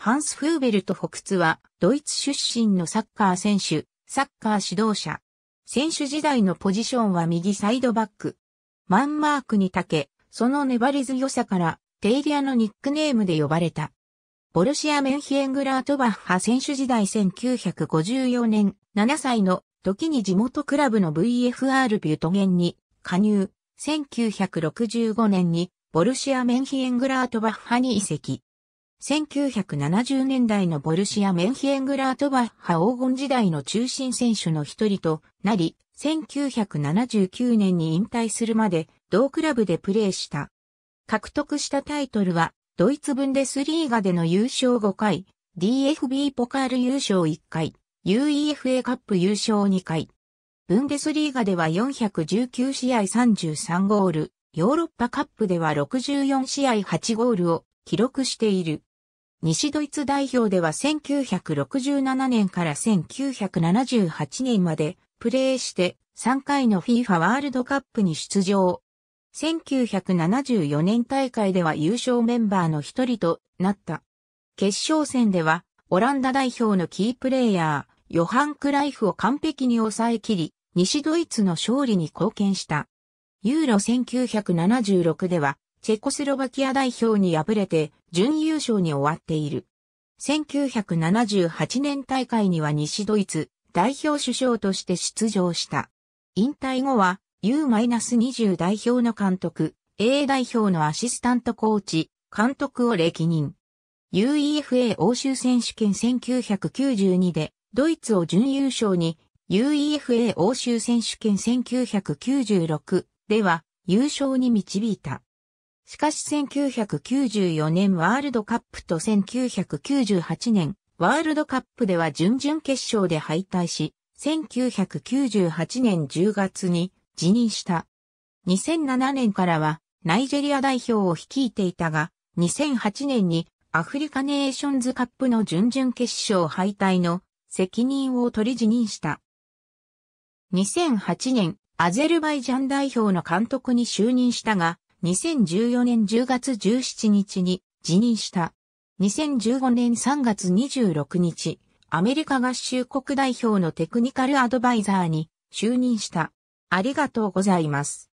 ハンス・フーベルト・フォクツは、ドイツ出身のサッカー選手、サッカー指導者。選手時代のポジションは右サイドバック。マンマークに長け、その粘り強さから、テイリアのニックネームで呼ばれた。ボルシア・メンヒエングラートバッハ選手時代1954年、7歳の時に地元クラブの VfR ビュトゲンに加入、1965年にボルシア・メンヒエングラートバッハに移籍。1970年代のボルシア・メンヒエングラートバッハ黄金時代の中心選手の一人となり、1979年に引退するまで同クラブでプレーした。獲得したタイトルは、ドイツブンデスリーガでの優勝5回、DFB ポカール優勝1回、UEFA カップ優勝2回。ブンデスリーガでは419試合33ゴール、ヨーロッパカップでは64試合8ゴールを記録している。西ドイツ代表では1967年から1978年までプレーして3回の FIFA ワールドカップに出場。1974年大会では優勝メンバーの一人となった。決勝戦ではオランダ代表のキープレイヤー、ヨハン・クライフを完璧に抑え切り、西ドイツの勝利に貢献した。ユーロ1976ではチェコスロバキア代表に敗れて準優勝に終わっている。1978年大会には西ドイツ代表主将として出場した。引退後はU-20 代表の監督、A 代表のアシスタントコーチ、監督を歴任。UEFA 欧州選手権1992でドイツを準優勝に、UEFA 欧州選手権1996では優勝に導いた。しかし1994年ワールドカップと1998年ワールドカップでは準々決勝で敗退し、1998年10月に辞任した。2007年からはナイジェリア代表を率いていたが、2008年にアフリカネーションズカップの準々決勝敗退の責任を取り辞任した。2008年、アゼルバイジャン代表の監督に就任したが、2014年10月17日に辞任した。2015年3月26日、アメリカ合衆国代表のテクニカルアドバイザーに就任した。ありがとうございます。